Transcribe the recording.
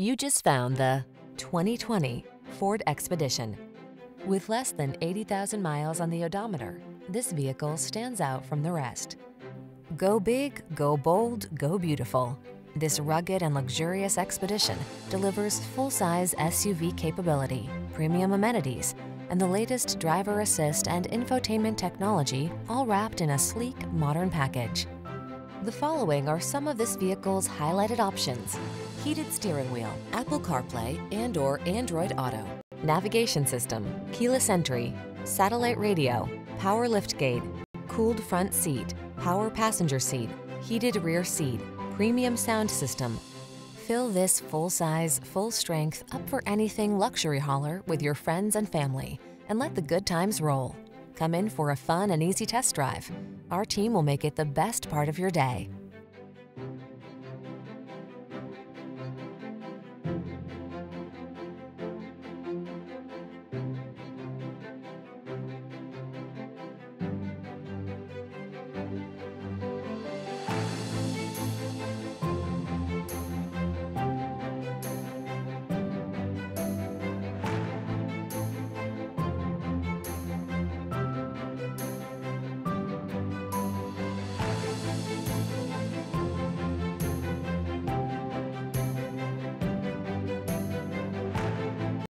You just found the 2020 Ford Expedition. With less than 80,000 miles on the odometer, this vehicle stands out from the rest. Go big, go bold, go beautiful. This rugged and luxurious Expedition delivers full-size SUV capability, premium amenities, and the latest driver assist and infotainment technology, all wrapped in a sleek, modern package. The following are some of this vehicle's highlighted options: heated steering wheel, Apple CarPlay and/or Android Auto, navigation system, keyless entry, satellite radio, power liftgate, cooled front seat, power passenger seat, heated rear seat, premium sound system. Fill this full-size, full-strength, up-for-anything luxury hauler with your friends and family, and let the good times roll. Come in for a fun and easy test drive. Our team will make it the best part of your day.